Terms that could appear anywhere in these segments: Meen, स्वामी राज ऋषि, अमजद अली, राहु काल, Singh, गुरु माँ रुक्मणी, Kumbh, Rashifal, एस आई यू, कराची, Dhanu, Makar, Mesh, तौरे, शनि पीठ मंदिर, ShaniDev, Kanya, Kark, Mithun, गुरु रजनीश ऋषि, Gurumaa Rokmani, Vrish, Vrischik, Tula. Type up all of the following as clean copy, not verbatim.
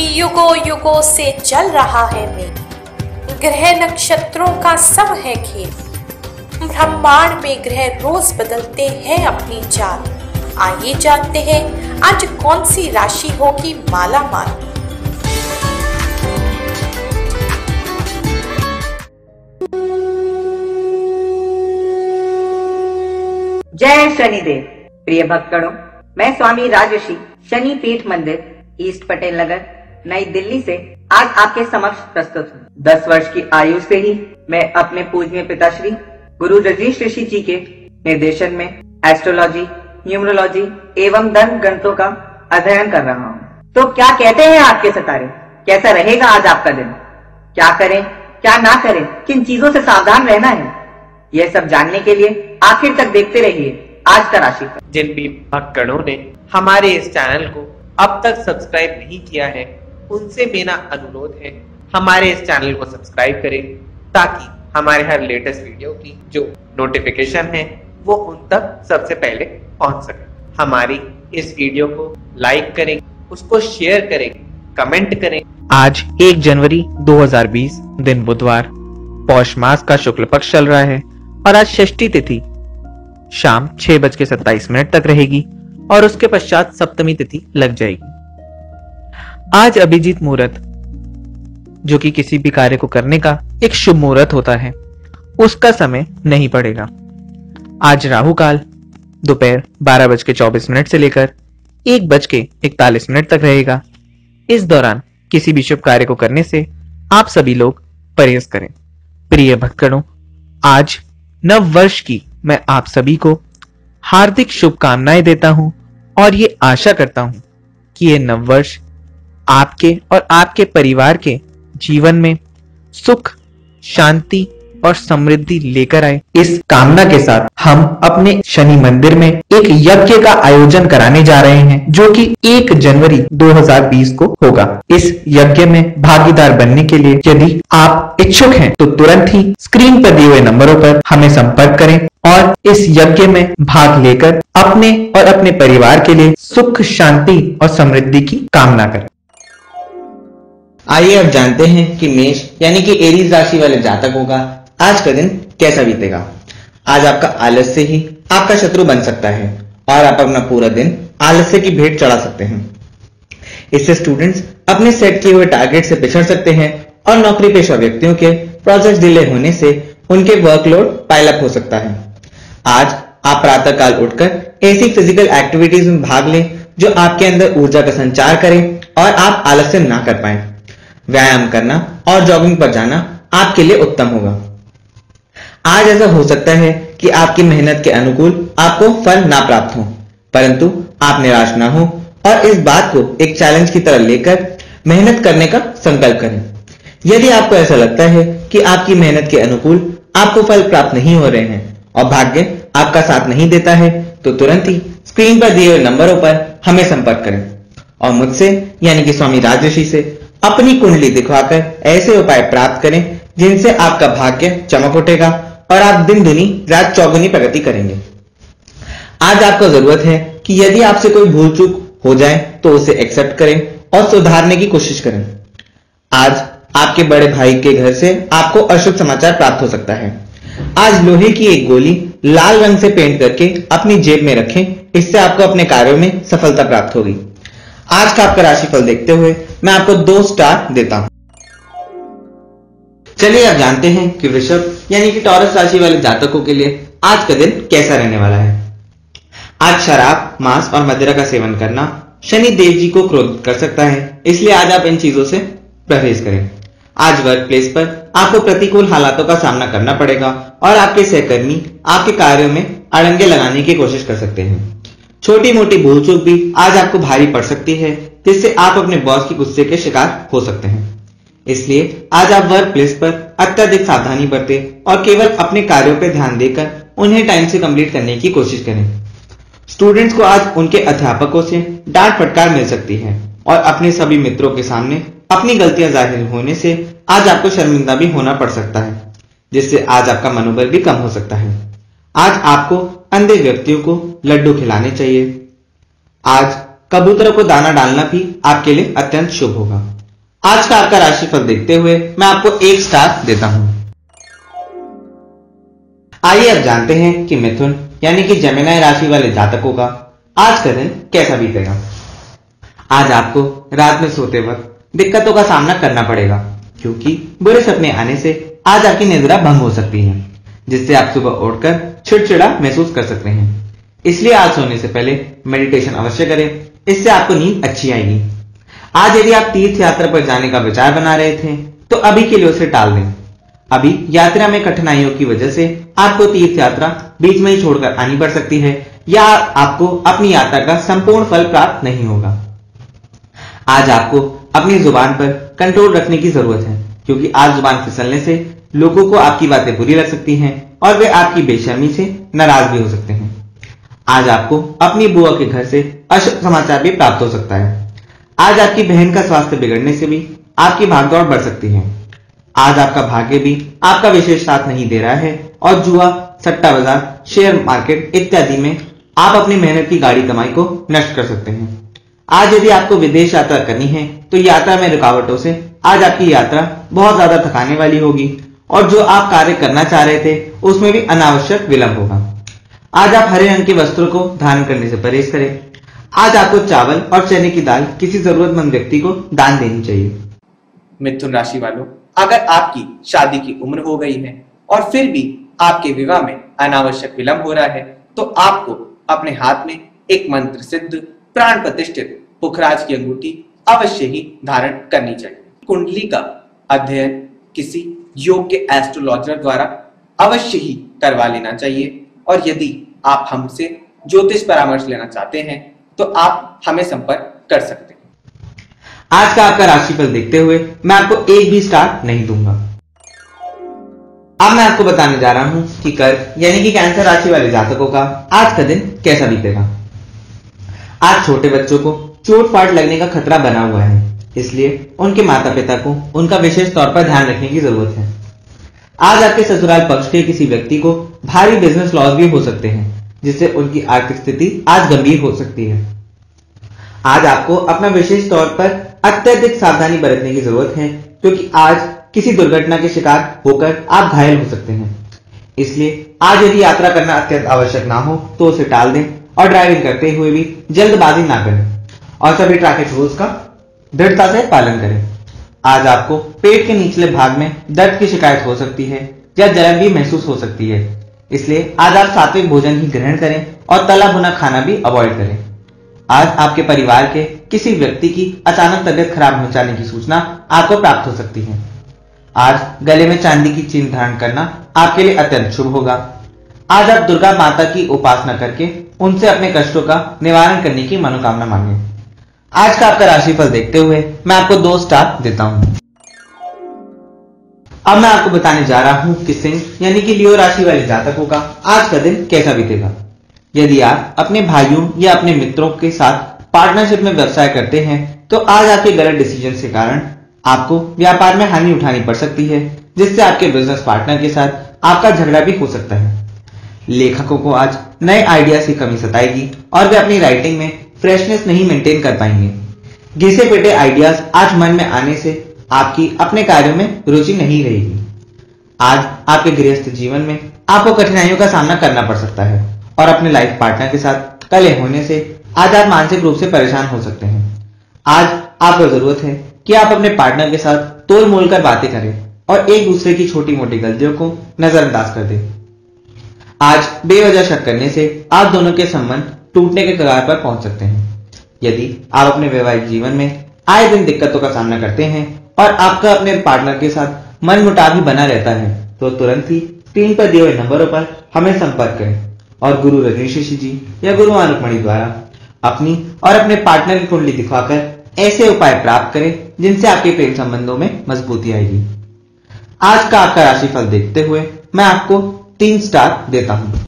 युगों युगों से चल रहा है मीन। ग्रह नक्षत्रों का सब है खेल। ब्रह्मांड में ग्रह रोज बदलते हैं अपनी चाल। आइए जानते हैं आज कौन सी राशि होगी माला माल। जय शनिदेव। प्रिय भक्तगणों, मैं स्वामी राज ऋषि शनि पीठ मंदिर ईस्ट पटेल नगर नई दिल्ली से आज आपके समक्ष प्रस्तुत हूँ। 10 वर्ष की आयु से ही मैं अपने पूजनीय पिताश्री गुरु रजनीश ऋषि जी के निर्देशन में एस्ट्रोलॉजी, न्यूमरोलॉजी एवं धन ग्रंथों का अध्ययन कर रहा हूँ। तो क्या कहते हैं आपके सितारे, कैसा रहेगा आज आपका दिन, क्या करें क्या ना करें, किन चीजों से सावधान रहना है, यह सब जानने के लिए आखिर तक देखते रहिए आज का राशिफल। जिन भी भक्तगणों ने हमारे इस चैनल को अब तक सब्सक्राइब नहीं किया है, उनसे मेरा अनुरोध है हमारे इस चैनल को सब्सक्राइब करें ताकि हमारे हर लेटेस्ट वीडियो की जो नोटिफिकेशन है वो उन तक सबसे पहले पहुंच सके। हमारी इस वीडियो को लाइक करें, उसको शेयर करें, कमेंट करें। आज 1 जनवरी 2020 दिन बुधवार, पौष मास का शुक्ल पक्ष चल रहा है और आज षष्ठी तिथि शाम 6:27 तक रहेगी और उसके पश्चात सप्तमी तिथि लग जाएगी। आज अभिजीत मुहूर्त, जो कि किसी भी कार्य को करने का एक शुभ मुहूर्त होता है, उसका समय नहीं पड़ेगा। आज राहु काल दोपहर 12:24 से लेकर 1:41 तक रहेगा। इस दौरान किसी भी शुभ कार्य को करने से आप सभी लोग परहेज करें। प्रिय भक्तगणों, आज नव वर्ष की मैं आप सभी को हार्दिक शुभकामनाएं देता हूं और ये आशा करता हूं कि ये नव वर्ष आपके और आपके परिवार के जीवन में सुख, शांति और समृद्धि लेकर आए। इस कामना के साथ हम अपने शनि मंदिर में एक यज्ञ का आयोजन कराने जा रहे हैं जो कि 1 जनवरी 2020 को होगा। इस यज्ञ में भागीदार बनने के लिए यदि आप इच्छुक हैं तो तुरंत ही स्क्रीन पर दिए हुए नंबरों पर हमें संपर्क करें और इस यज्ञ में भाग लेकर अपने और अपने परिवार के लिए सुख, शांति और समृद्धि की कामना करें। आइए अब जानते हैं कि मेष यानी कि एरीज राशि वाले जातकों का आज का दिन कैसा बीतेगा। आज आपका आलस्य ही आपका शत्रु बन सकता है और आप अपना पूरा दिन आलस्य की भेंट चढ़ा सकते हैं। इससे स्टूडेंट्स अपने सेट किए हुए टारगेट से पिछड़ सकते हैं और नौकरी पेशा व्यक्तियों के प्रोजेक्ट डिले होने से उनके वर्कलोड पाइलअप हो सकता है। आज आप प्रातः काल उठकर ऐसी फिजिकल एक्टिविटीज में भाग लें जो आपके अंदर ऊर्जा का संचार करें और आप आलस्य ना कर पाए। व्यायाम करना और जॉगिंग पर जाना आपके लिए उत्तम होगा। आज ऐसा हो सकता है कि आपकी मेहनत के अनुकूल आपको फल ना प्राप्त हो, परंतु आप निराश ना हो और इस बात को एक चैलेंज की तरह लेकर मेहनत करने का संकल्प करें। यदि आपको ऐसा लगता है कि आपकी मेहनत के अनुकूल आपको फल प्राप्त नहीं हो रहे हैं और भाग्य आपका साथ नहीं देता है तो तुरंत ही स्क्रीन पर दिए हुए नंबरों पर हमें संपर्क करें और मुझसे यानी कि स्वामी राज ऋषि से अपनी कुंडली दिखवाकर ऐसे उपाय प्राप्त करें जिनसे आपका भाग्य चमक उठेगा और आप दिन दुनी रात चौगुनी प्रगति करेंगे। आज आपको जरूरत है कि यदि आपसे कोई भूल चूक हो जाए तो उसे एक्सेप्ट करें और सुधारने की कोशिश करें। आज आपके बड़े भाई के घर से आपको अशुभ समाचार प्राप्त हो सकता है। आज लोहे की एक गोली लाल रंग से पेंट करके अपनी जेब में रखें, इससे आपको अपने कार्यों में सफलता प्राप्त होगी। आज का आपका राशिफल देखते हुए मैं आपको 2 स्टार देता हूं। चलिए अब जानते हैं कि वृषभ यानी कि टॉरस राशि वाले जातकों के लिए आज का दिन कैसा रहने वाला है। आज शराब, मांस और मदिरा का सेवन करना शनि देव जी को क्रोधित कर सकता है, इसलिए आज आप इन चीजों से परहेज करें। आज वर्क प्लेस पर आपको प्रतिकूल हालातों का सामना करना पड़ेगा और आपके सहकर्मी आपके कार्यों में अड़ंगे लगाने की कोशिश कर सकते हैं। छोटी मोटी भूल चूक भी आज आपको भारी पड़ सकती है, जिससे आप अपने बॉस के गुस्से के शिकार हो सकते हैं। इसलिए आज आप वर्क प्लेस पर अत्यधिक सावधानी बरतें और केवल अपने कार्यों पर ध्यान देकर उन्हें टाइम से कंप्लीट करने की कोशिश करें। स्टूडेंट्स को आज उनके अध्यापकों से डांट फटकार मिल सकती है और अपने सभी मित्रों के सामने अपनी गलतियां जाहिर होने से आज आपको शर्मिंदा भी होना पड़ सकता है, जिससे आज आपका मनोबल भी कम हो सकता है। आज आपको अंधे व्यक्तियों को लड्डू खिलाने चाहिए। आज कबूतरों को दाना डालना भी आपके लिए अत्यंत शुभ होगा। आज का आपका राशिफल देखते हुए मैं आपको 1 स्टार देता हूं। आइए अब जानते हैं कि मिथुन यानी कि जमुना राशि वाले जातकों का आज का दिन कैसा बीतेगा। आज आपको रात में सोते वक्त दिक्कतों का सामना करना पड़ेगा, क्योंकि बुरे सपने आने से आज आपकी निद्रा भंग हो सकती है, जिससे आप सुबह उठकर चिड़चिड़ा महसूस कर सकते हैं। इसलिए आज सोने से पहले मेडिटेशन अवश्य करें, इससे आपको नींद अच्छी आएगी। आज यदि आप तीर्थ यात्रा पर जाने का विचार बना रहे थे तो अभी के लिए उसे टाल दें। अभी यात्रा में कठिनाइयों की वजह से आपको तीर्थ यात्रा बीच में ही छोड़कर आनी पड़ सकती है, या आपको अपनी यात्रा का संपूर्ण फल प्राप्त नहीं होगा। आज आपको अपनी जुबान पर कंट्रोल रखने की जरूरत है, क्योंकि आज जुबान फिसलने से लोगों को आपकी बातें बुरी लग सकती हैं और वे आपकी बेशर्मी से नाराज भी हो सकते हैं। आज आपको अपनी बुआ के घर से अशुभ समाचार भी प्राप्त हो सकता है। आज आपकी बहन का स्वास्थ्य बिगड़ने से भी आपकी भागदौड़ बढ़ सकती है। आज आपका भाग्य भी आपका विशेष साथ नहीं दे रहा है और जुआ, सट्टा बाजार, शेयर मार्केट इत्यादि में आप अपनी मेहनत की गाड़ी कमाई को नष्ट कर सकते हैं। आज यदि आपको विदेश यात्रा करनी है तो यात्रा में रुकावटों से आज आपकी यात्रा बहुत ज्यादा थकाने वाली होगी और जो आप कार्य करना चाह रहे थे उसमें भी अनावश्यक विलंब होगा। आज आप हरे रंग के वस्त्रों को दान करने से परहेज करें। आज आपको चावल और चने की दाल किसी जरूरतमंद व्यक्ति को दान देनी चाहिए। मिथुन राशि वालों, अगर आपकी शादी की उम्र हो गई है और फिर भी आपके विवाह में अनावश्यक विलंब हो रहा है तो आपको अपने हाथ में एक मंत्र सिद्ध प्राण प्रतिष्ठित पुखराज की अंगूठी अवश्य ही धारण करनी चाहिए। कुंडली का अध्ययन किसी योग्य एस्ट्रोलॉजर द्वारा अवश्य ही करवा लेना चाहिए और यदि आप हमसे ज्योतिष परामर्श लेना चाहते हैं तो आप हमें संपर्क कर सकते हैं। आज का आपका राशिफल देखते हुए मैं आपको 1 भी स्टार नहीं दूंगा। अब मैं आपको बताने जा रहा हूं कि कर्क यानी कि कैंसर राशि वाले जातकों का आज का दिन कैसा बीतेगा। आज छोटे बच्चों को चोट फाट लगने का खतरा बना हुआ है, इसलिए उनके माता पिता को उनका विशेष तौर पर ध्यान रखने की जरूरत है। आज आपके ससुराल पक्ष के किसी व्यक्ति को भारी बिजनेस लॉस भी हो सकते हैं, जिससे उनकी आर्थिक स्थिति आज गंभीर हो सकती है। आज आपको अपना विशेष तौर पर अत्यधिक सावधानी बरतने की जरूरत है, क्योंकि आज किसी दुर्घटना के शिकार होकर आप घायल हो सकते हैं। इसलिए आज यदि यात्रा करना अत्यंत आवश्यक ना हो तो उसे टाल दें और ड्राइविंग करते हुए भी जल्दबाजी ना करें और सभी ट्रैफिक रूल्स का दृढ़ता से पालन करें। आज आपको पेट के निचले भाग में दर्द की शिकायत हो सकती है या जलन भी महसूस हो सकती है, इसलिए आज आप सात्विक भोजन ही ग्रहण करें और तला भुना खाना भी अवॉइड करें। आज आपके परिवार के किसी व्यक्ति की अचानक तबीयत खराब हो जाने की सूचना आपको प्राप्त हो सकती है। आज गले में चांदी की चीन धारण करना आपके लिए अत्यंत शुभ होगा। आज आप दुर्गा माता की उपासना करके उनसे अपने कष्टों का निवारण करने की मनोकामना मांगे। आज का आपका राशिफल देखते हुए मैं आपको 2 स्टार देता हूं। अब मैं आपको बताने जा रहा हूं कि सिंह यानी कि लियो राशि वाले जातकों का आज का दिन कैसा बीतेगा। यदि आप अपने भाइयों या अपने मित्रों के साथ पार्टनरशिप में व्यवसाय करते हैं तो आज आपके गलत डिसीजन के कारण आपको व्यापार में हानि उठानी पड़ सकती है, जिससे आपके बिजनेस पार्टनर के साथ आपका झगड़ा भी हो सकता है। लेखकों को आज नए आइडियाज की कमी सताएगी और वे अपनी राइटिंग में फ्रेशनेस नहीं मेंटेन कर पाएंगे। घिसे पिटे आइडियाज आज मन में आने से आपकी अपने कार्यों में रुचि नहीं रहेगी। आज आपके गृहस्थ जीवन में आपको कठिनाइयों का सामना करना पड़ सकता है और अपने लाइफ पार्टनर के साथ कलह होने से आज आप मानसिक रूप से परेशान हो सकते हैं। आज आपको जरूरत है कि आप अपने पार्टनर के साथ तोल मोल कर बातें करें और एक दूसरे की छोटी मोटी गलतियों को नजरअंदाज कर दें। आज बेवजह शक करने से आप दोनों के संबंध टूटने के कगार पर पहुंच सकते हैं। यदि आप अपने वैवाहिक जीवन में आए दिन दिक्कतों का सामना करते हैं और आपका अपने पार्टनर के साथ मनमुटाव भी बना रहता है तो तुरंत ही स्क्रीन पर दिए हुए नंबरों पर हमें संपर्क करें और गुरु रजनीश ऋषि जी या गुरु माँ रुक्मणी द्वारा अपनी और अपने पार्टनर की कुंडली दिखवाकर ऐसे उपाय प्राप्त करें जिनसे आपके प्रेम संबंधों में मजबूती आएगी। आज का आपका राशिफल देखते हुए मैं आपको 3 स्टार देता हूँ।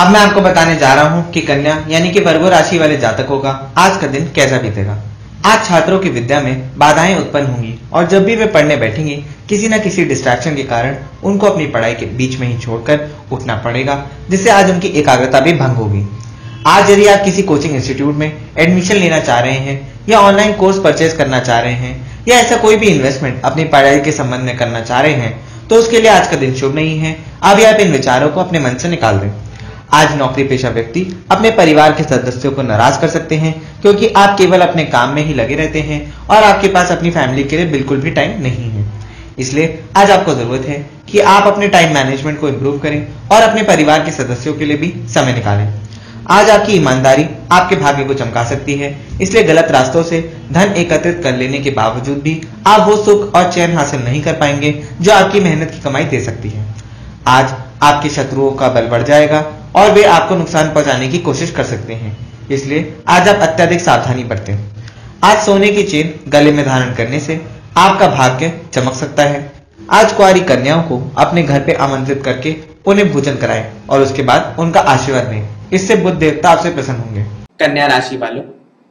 अब मैं आपको बताने जा रहा हूं कि कन्या यानी कि वर्गो राशि वाले जातकों का आज का दिन कैसा बीतेगा। आज छात्रों की विद्या में बाधाएं उत्पन्न होंगी और जब भी वे पढ़ने बैठेंगे किसी न किसी डिस्ट्रैक्शन के कारण उनको अपनी पढ़ाई के बीच में ही छोड़कर उठना पड़ेगा, जिससे आज उनकी एकाग्रता भी भंग होगी। आज यदि आप किसी कोचिंग इंस्टीट्यूट में एडमिशन लेना चाह रहे हैं या ऑनलाइन कोर्स परचेज करना चाह रहे हैं या ऐसा कोई भी इन्वेस्टमेंट अपनी पढ़ाई के संबंध में करना चाह रहे हैं तो उसके लिए आज का दिन शुभ नहीं है। अभी आप इन विचारों को अपने मन से निकाल दें। आज नौकरी पेशा व्यक्ति अपने परिवार के सदस्यों को नाराज कर सकते हैं क्योंकि आप केवल अपने काम में ही लगे रहते हैं और आपके पास अपनी फैमिली के लिए बिल्कुल भी टाइम नहीं है। इसलिए आज आपको जरूरत है कि आप अपने टाइम मैनेजमेंट को इम्प्रूव करें और अपने परिवार के सदस्यों के लिए भी समय निकालें। आज आपकी ईमानदारी आपके भाग्य को चमका सकती है, इसलिए गलत रास्तों से धन एकत्रित कर लेने के बावजूद भी आप वो सुख और चैन हासिल नहीं कर पाएंगे जो आपकी मेहनत की कमाई दे सकती है। आज आपके शत्रुओं का बल बढ़ जाएगा और वे आपको नुकसान पहुंचाने की कोशिश कर सकते हैं, इसलिए आज आप अत्यधिक सावधानी बरतें। आज सोने की चेन गले में धारण करने से आपका भाग्य चमक सकता है। आज कुंवारी कन्याओं को अपने घर पे आमंत्रित करके उन्हें भोजन कराएं और उसके बाद उनका आशीर्वाद लें, इससे बुद्ध देवता आपसे प्रसन्न होंगे। कन्या राशि वालों,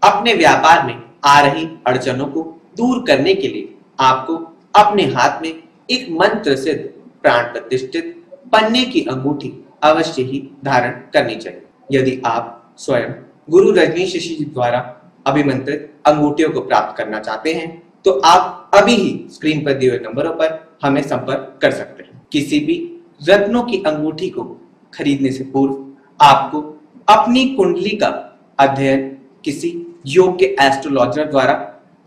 अपने व्यापार में आ रही अड़चनों को दूर करने के लिए आपको अपने हाथ में एक मंत्र सिद्ध प्राण प्रतिष्ठित पन्ने की अंगूठी अवश्य ही धारण करनी चाहिए। यदि आप स्वयं गुरु रजनीश ऋषि द्वारा अभिमंत्रित अंगूठियों को प्राप्त करना चाहते हैं तो आप अभी ही स्क्रीन पर दिए हुए नंबरों पर हमें संपर्क कर सकते हैं। किसी भी रत्नों की अंगूठी को खरीदने से पूर्व आपको अपनी कुंडली का अध्ययन किसी योग्य एस्ट्रोलॉजर द्वारा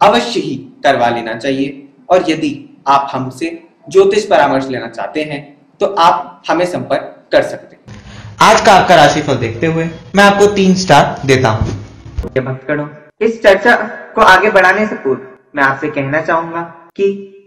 अवश्य ही करवा लेना चाहिए और यदि आप हमसे ज्योतिष परामर्श लेना चाहते हैं तो आप हमें संपर्क कर सकते हैं। आज का आपका राशिफल देखते हुए मैं आपको 3 स्टार देता हूँ। भक्तगणों, इस चर्चा को आगे बढ़ाने से पूर्व मैं आपसे कहना चाहूंगा कि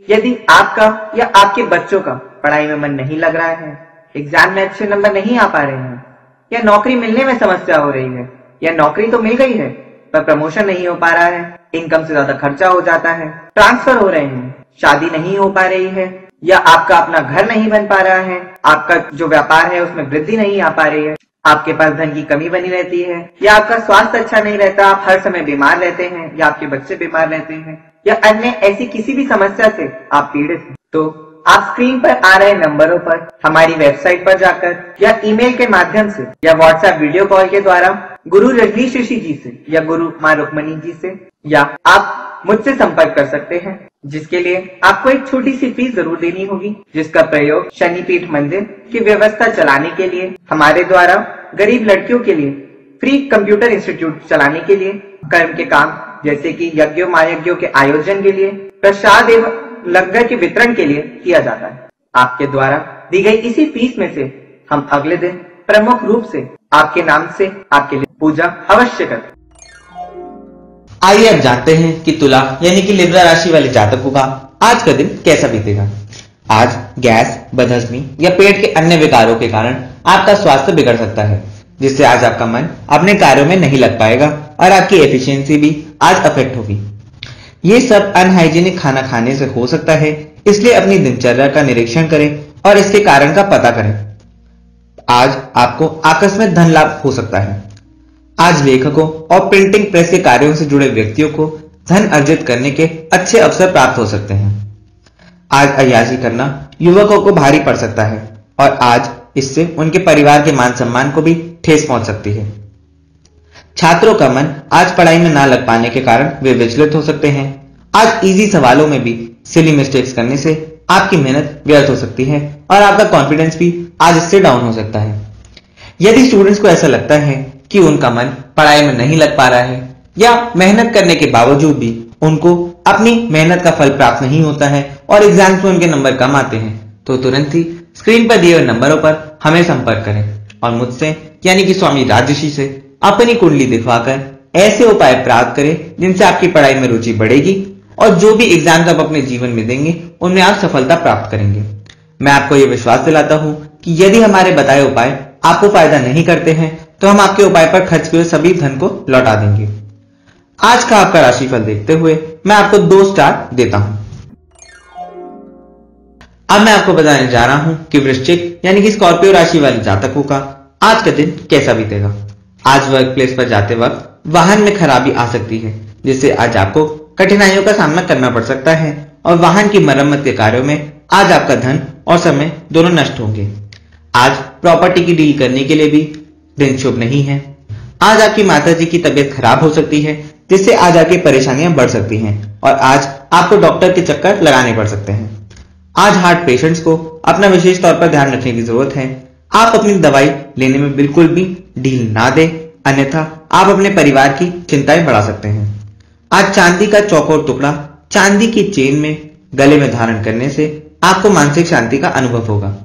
यदि आपका या आपके बच्चों का पढ़ाई में मन नहीं लग रहा है, एग्जाम में अच्छे नंबर नहीं आ पा रहे हैं या नौकरी मिलने में समस्या हो रही है या नौकरी तो मिल गई है पर प्रमोशन नहीं हो पा रहा है, इनकम से ज्यादा खर्चा हो जाता है, ट्रांसफर हो रहे हैं, शादी नहीं हो पा रही है या आपका अपना घर नहीं बन पा रहा है, आपका जो व्यापार है उसमें वृद्धि नहीं आ पा रही है, आपके पास धन की कमी बनी रहती है या आपका स्वास्थ्य अच्छा नहीं रहता, आप हर समय बीमार रहते हैं या आपके बच्चे बीमार रहते हैं या अन्य ऐसी किसी भी समस्या से आप पीड़ित हैं तो आप स्क्रीन पर आ रहे नंबरों पर हमारी वेबसाइट पर जाकर या ईमेल के माध्यम से या व्हाट्सएप वीडियो कॉल के द्वारा गुरु रजनीश ऋषि जी से या गुरु माँ रुक्मणी जी से या आप मुझसे संपर्क कर सकते हैं, जिसके लिए आपको एक छोटी सी फीस जरूर देनी होगी जिसका प्रयोग शनि पीठ मंदिर की व्यवस्था चलाने के लिए हमारे द्वारा गरीब लड़कियों के लिए फ्री कंप्यूटर इंस्टीट्यूट चलाने के लिए कर्म के काम जैसे कि यज्ञों महायज्ञों के आयोजन के लिए प्रसाद एवं लंगर के वितरण के लिए किया जाता है। आपके द्वारा दी गई इसी फीस में से हम अगले दिन प्रमुख रूप से आपके नाम से आपके लिए पूजा अवश्य करें। आइए अब जानते हैं कि तुला यानी कि लिब्रा राशि वाले जातकों का आज का दिन कैसा बीतेगा। आज गैस, बदहजमी या पेट के अन्य विकारों के कारण आपका स्वास्थ्य बिगड़ सकता है, जिससे आज आपका मन अपने कार्यों में नहीं लग पाएगा और आपकी एफिशिएंसी भी आज अफेक्ट होगी। ये सब अनहाइजीनिक खाना खाने से हो सकता है, इसलिए अपनी दिनचर्या का निरीक्षण करें और इसके कारण का पता करें। आज आपको आकस्मिक धन लाभ हो सकता है। आज लेखकों और प्रिंटिंग प्रेस के कार्यों से जुड़े व्यक्तियों को धन अर्जित करने के अच्छे अवसर प्राप्त हो सकते हैं। आज अय्याशी करना युवकों को भारी पड़ सकता है और आज इससे उनके परिवार के मान सम्मान को भी ठेस पहुंच सकती है। छात्रों का मन आज पढ़ाई में ना लग पाने के कारण वे विचलित हो सकते हैं। आज इजी सवालों में भी सिली मिस्टेक्स करने से आपकी मेहनत व्यर्थ हो सकती है और आपका कॉन्फिडेंस भी आज इससे डाउन हो सकता है। यदि स्टूडेंट्स को ऐसा लगता है कि उनका मन पढ़ाई में नहीं लग पा रहा है या मेहनत करने के बावजूद भी उनको अपनी मेहनत का फल प्राप्त नहीं होता है और एग्जाम्स में उनके नंबर कम आते हैं तो तुरंत ही स्क्रीन पर दिए हुए नंबरों पर हमें संपर्क करें और मुझसे यानी कि स्वामी राज ऋषि से अपनी कुंडली दिखवाकर ऐसे उपाय प्राप्त करें जिनसे आपकी पढ़ाई में रुचि बढ़ेगी और जो भी एग्जाम्स आप अपने जीवन में देंगे उनमें आप सफलता प्राप्त करेंगे। मैं आपको ये विश्वास दिलाता हूँ कि यदि हमारे बताए उपाय आपको फायदा नहीं करते हैं तो हम आपके उपाय पर खर्च किए सभी धन को लौटा देंगे। आज का आपका राशिफल देखते हुए मैं आपको 2 स्टार देता हूँ। अब मैं आपको बताने जा रहा हूं कि वृश्चिक यानी कि स्कॉर्पियो राशि वाले जातकों का आज का दिन कैसा बीतेगा। आज वर्क प्लेस पर जाते वक्त वाहन में खराबी आ सकती है, जिससे आज आपको कठिनाइयों का सामना करना पड़ सकता है और वाहन की मरम्मत के कार्यों में आज आपका धन और समय दोनों नष्ट होंगे। आज प्रॉपर्टी की डील करने के लिए भी दिन शुभ नहीं है। आज आपकी माताजी की तबीयत खराब हो सकती है, जिससे आज आपकी परेशानियां बढ़ सकती हैं और आज आपको डॉक्टर के चक्कर लगाने पड़ सकते हैं। आज हार्ट पेशेंट्स को अपना विशेष तौर पर ध्यान रखने की जरूरत है। आप अपनी दवाई लेने में बिल्कुल भी ढील ना दें, अन्यथा आप अपने परिवार की चिंताएं बढ़ा सकते हैं। आज चांदी का चौकोर टुकड़ा चांदी की चेन में गले में धारण करने से आपको मानसिक शांति का अनुभव होगा।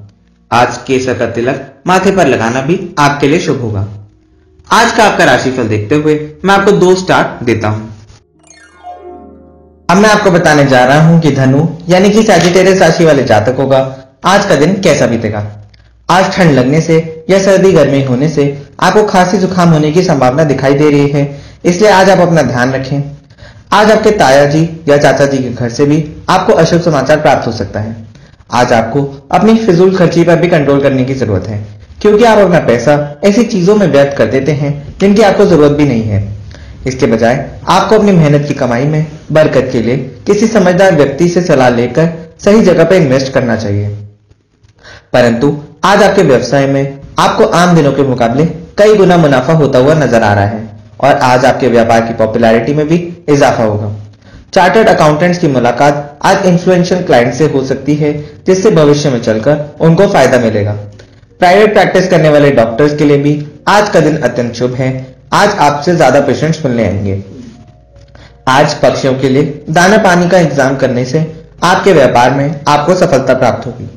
आज केसर का तिलक माथे पर लगाना भी आपके लिए शुभ होगा। आज का आपका राशिफल देखते हुए मैं आपको 2 स्टार देता हूं। अब मैं आपको बताने जा रहा हूं कि धनु यानी कि सैजिटेरियस राशि वाले जातकों का आज का दिन कैसा बीतेगा। आज ठंड लगने से या सर्दी गर्मी होने से आपको खांसी जुकाम होने की संभावना दिखाई दे रही है, इसलिए आज आप अपना ध्यान रखें। आज आपके तायाजी या चाचा जी के घर से भी आपको अशुभ समाचार प्राप्त हो सकता है। आज आपको अपनी फिजूल खर्ची पर भी कंट्रोल करने की जरूरत है, क्योंकि आप अपना पैसा ऐसी चीजों में व्यर्थ कर देते हैं जिनकी आपको जरूरत भी नहीं है। इसके बजाय आपको अपनी मेहनत की कमाई में बरकत के लिए किसी समझदार व्यक्ति से सलाह लेकर सही जगह पर इन्वेस्ट करना चाहिए। परंतु आज आपके व्यवसाय में आपको आम दिनों के मुकाबले कई गुना मुनाफा होता हुआ नजर आ रहा है और आज आपके व्यापार की पॉपुलैरिटी में भी इजाफा होगा। चार्टर्ड अकाउंटेंट्स की मुलाकात आज इन्फ्लुएंशियल क्लाइंट से हो सकती है, जिससे भविष्य में चलकर उनको फायदा मिलेगा। प्राइवेट प्रैक्टिस करने वाले डॉक्टर्स के लिए भी आज का दिन अत्यंत शुभ है। आज आपसे ज्यादा पेशेंट्स मिलने आएंगे। आज पक्षियों के लिए दाना पानी का इंतजाम करने से आपके व्यापार में आपको सफलता प्राप्त होगी।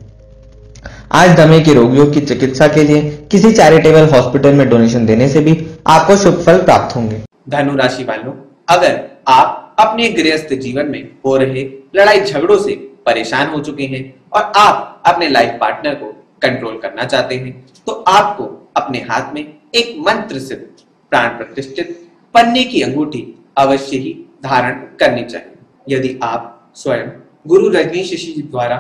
आज दमे के रोगियों की चिकित्सा के लिए किसी चैरिटेबल हॉस्पिटल में डोनेशन देने से भी आपको शुभ फल प्राप्त होंगे। धनु राशि वालों, अगर आप अपने गृहस्थ जीवन में हो रहे लड़ाई झगड़ों से परेशान हो चुके हैं और आप अपने लाइफ पार्टनर को कंट्रोल करना चाहते हैं, तो आपको अपने हाथ में एक मंत्र सिद्ध प्राण प्रतिष्ठित पन्ने की अंगूठी अवश्य ही धारण करनी चाहिए। यदि आप स्वयं गुरु रजनीश ऋषि जी द्वारा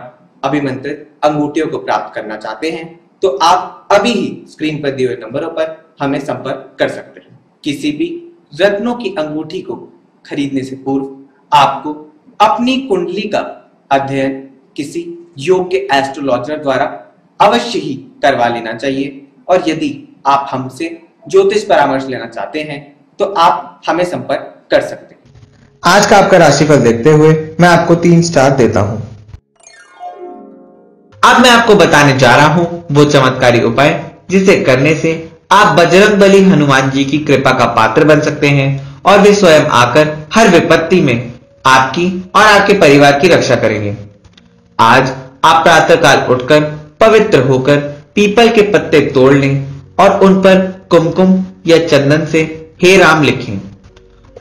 अभिमंत्रित अंगूठियों को प्राप्त करना चाहते हैं, तो आप अभी ही स्क्रीन पर दिए हुए नंबरों पर हमें संपर्क कर सकते हैं। किसी भी रत्नों की अंगूठी को खरीदने से पूर्व आपको अपनी कुंडली का अध्ययन किसी योग के एस्ट्रोलॉजर द्वारा अवश्य ही करवा लेना चाहिए। और यदि आप हमसे ज्योतिष परामर्श लेना चाहते हैं तो आप हमें संपर्क कर सकते हैं। आज का आपका राशिफल देखते हुए मैं आपको 3 स्टार देता हूँ। अब मैं आपको बताने जा रहा हूँ वो चमत्कारी उपाय जिसे करने से आप बजरंग बली हनुमान जी की कृपा का पात्र बन सकते हैं और वे स्वयं आकर हर विपत्ति में आपकी और आपके परिवार की रक्षा करेंगे। आज आप प्रातःकाल उठकर पवित्र होकर पीपल के पत्ते तोड़ लें और उन पर कुमकुम या चंदन से हे राम लिखें।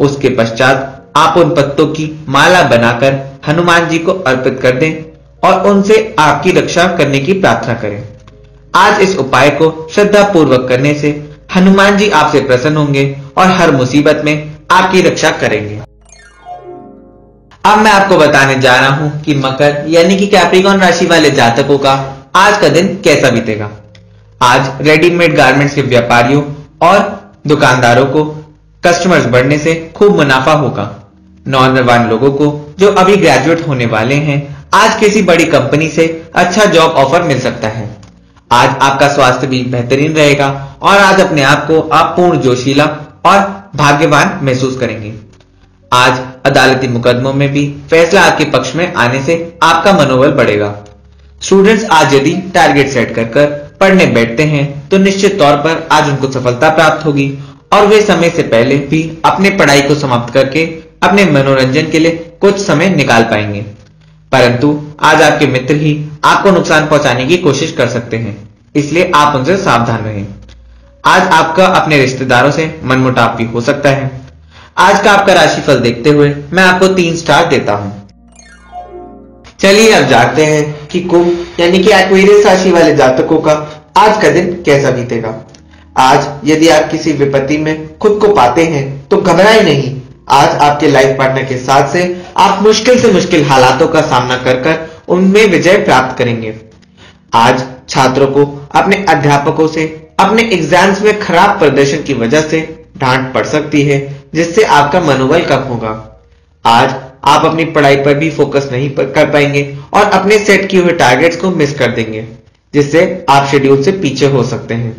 उसके पश्चात आप उन पत्तों की माला बनाकर हनुमान जी को अर्पित कर दें और उनसे आपकी रक्षा करने की प्रार्थना करें। आज इस उपाय को श्रद्धा पूर्वक करने से हनुमान जी आपसे प्रसन्न होंगे और हर मुसीबत में आपकी रक्षा करेंगे। अब मैं आपको बताने जा रहा हूं कि मकर यानी कि कैप्रिकॉन राशि वाले जातकों का आज का दिन कैसा बीतेगा। आज रेडीमेड गारमेंट्स के व्यापारियों और दुकानदारों को कस्टमर्स बढ़ने से खूब मुनाफा होगा। नौजवान लोगों को जो अभी ग्रेजुएट होने वाले हैं, आज किसी बड़ी कंपनी से अच्छा जॉब ऑफर मिल सकता है। आज आपका स्वास्थ्य भी बेहतरीन रहेगा और आज अपने आप को आप पूर्ण जोशीला और भाग्यवान महसूस करेंगे। आज अदालती मुकदमों में भी फैसला आपके पक्ष में आने से आपका मनोबल बढ़ेगा। स्टूडेंट्स आज यदि टारगेट सेट कर पढ़ने बैठते हैं तो निश्चित तौर पर आज उनको सफलता प्राप्त होगी और वे समय से पहले भी अपने पढ़ाई को समाप्त करके अपने मनोरंजन के लिए कुछ समय निकाल पाएंगे। परंतु आज आपके मित्र ही आपको नुकसान पहुंचाने की कोशिश कर सकते हैं, इसलिए आप उनसे सावधान रहें। आज आपका अपने रिश्तेदारों से मनमुटाव भी हो सकता है। आज का आपका राशिफल देखते हुए मैं आपको 3 स्टार देता हूं। चलिए अब जानते हैं कि कुंभ यानी कि एक्वेरियस राशि वाले जातकों का आज का दिन कैसा बीतेगा। आज यदि आप किसी विपत्ति में खुद को पाते हैं तो घबराए नहीं। आज आपके लाइफ पार्टनर के साथ से आप मुश्किल से मुश्किल हालातों का सामना कर उनमें विजय प्राप्त करेंगे। आज छात्रों को अपने अध्यापकों से अपने एग्जाम्स में खराब प्रदर्शन की वजह से डांट पड़ सकती है, जिससे आपका मनोबल कम होगा। आज आप अपनी पढ़ाई पर भी फोकस नहीं कर पाएंगे और अपने सेट किए हुए टारगेट्स को मिस कर देंगे, जिससे आप शेड्यूल से पीछे हो सकते हैं।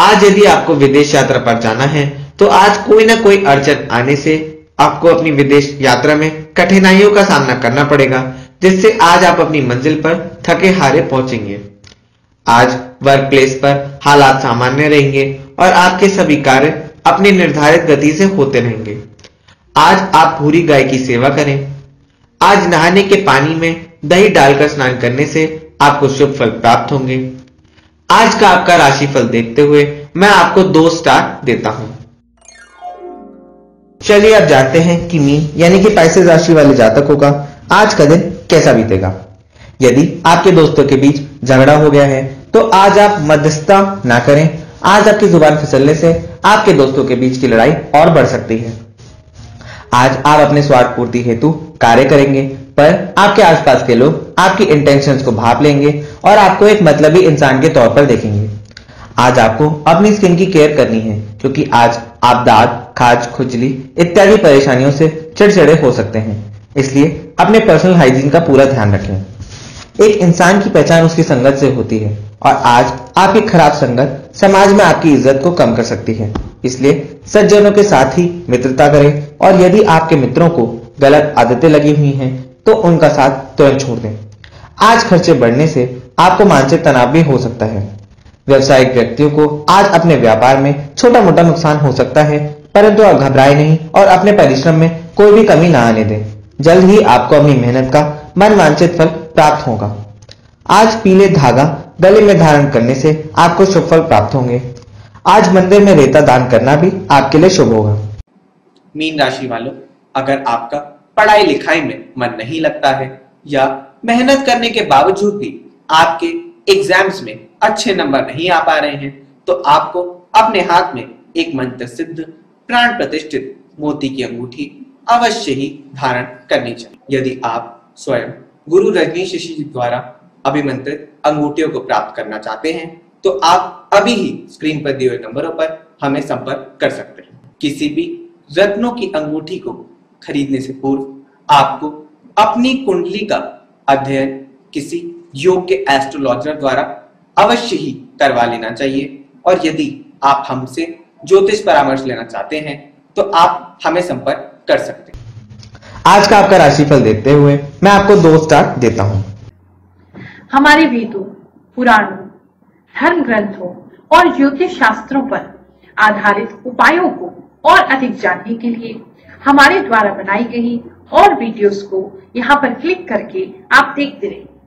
आज यदि आपको विदेश यात्रा पर जाना है तो आज कोई ना कोई अड़चन आने से आपको अपनी विदेश यात्रा में कठिनाइयों का सामना करना पड़ेगा, जिससे आज आप अपनी मंजिल पर थके हारे पहुंचेंगे। आज वर्क प्लेस पर हालात सामान्य रहेंगे और आपके सभी कार्य अपनी निर्धारित गति से होते रहेंगे। आज आप भूरी गाय की सेवा करें। आज नहाने के पानी में दही डालकर स्नान करने से आपको शुभ फल प्राप्त होंगे। आज का आपका राशिफल देखते हुए मैं आपको 2 स्टार देता हूं। चलिए अब जानते हैं कि मीन यानी कि पाइसेस राशि वाले जातकों का आज का दिन कैसा बीतेगा। यदि आपके दोस्तों के बीच झगड़ा हो गया है तो आज आप मध्यस्थता ना करें। आज आपकी जुबान फिसलने से आपके दोस्तों के बीच की लड़ाई और बढ़ सकती है। आज आप अपने स्वार्थ पूर्ति हेतु कार्य करेंगे पर आपके आसपास के लोग आपकी इंटेंशंस को भाप लेंगे और आपको एक मतलबी इंसान के तौर पर देखेंगे। आज आपको अपनी स्किन की केयर करनी है क्योंकि आज आप दाद, खाज, खुजली इत्यादि परेशानियों से चिड़चिड़े हो सकते हैं, इसलिए अपने पर्सनल हाइजीन का पूरा ध्यान रखें। एक इंसान की पहचान उसकी संगत से होती है और आज आपकी खराब संगत समाज में आपकी इज्जत को कम कर सकती है, इसलिए सज्जनों के साथ ही मित्रता करें और यदि आपके मित्रों को गलत आदतें लगी हुई हैं तो उनका साथ तुरंत छोड़ दें। आज खर्चे बढ़ने से आपको मानसिक तनाव भी हो सकता है। व्यावसायिक व्यक्तियों को आज अपने व्यापार में छोटा मोटा नुकसान हो सकता है, परंतु आप घबराए नहीं और अपने परिश्रम में कोई भी कमी ना आने दें। जल्द ही आपको अपनी मेहनत का मनवांछित फल प्राप्त होगा। आज पीले धागा गले में धारण करने से आपको शुभ फल प्राप्त होंगे। आज मंदिर में रेता दान करना भी आपके लिए शुभ होगा। मीन राशि वालों, अगर आपका पढ़ाई लिखाई में मन नहीं लगता है या मेहनत करने के बावजूद भी आपके एग्जाम्स में अच्छे नंबर नहीं आ पा रहे हैं तो आपको अपने हाथ में एक मंत्र सिद्ध प्राण प्रतिष्ठित मोती की अंगूठी अवश्य ही धारण करनी चाहिए। यदि आप स्वयं गुरु रजनीश ऋषि जी द्वारा अभिमंत्रित अंगूठियों को प्राप्त करना चाहते हैं तो आप अभी ही स्क्रीन पर दिए हुए नंबरों पर हमें संपर्क कर सकते हैं। किसी भी रत्नों की अंगूठी को खरीदने से पूर्व आपको अपनी कुंडली का अध्ययन किसी योग्य एस्ट्रोलॉजर द्वारा अवश्य ही करवा लेना चाहिए और यदि आप हमसे ज्योतिष परामर्श लेना चाहते हैं तो आप हमें संपर्क कर सकते हैं। आज का आपका राशिफल देखते हुए मैं आपको 2 स्टार देता हूँ। हमारे वेदों, पुराणों, धर्म ग्रंथों और ज्योतिष शास्त्रों पर आधारित उपायों को और अधिक जानने के लिए हमारे द्वारा बनाई गई और वीडियोस को यहाँ पर क्लिक करके आप देखते रहें।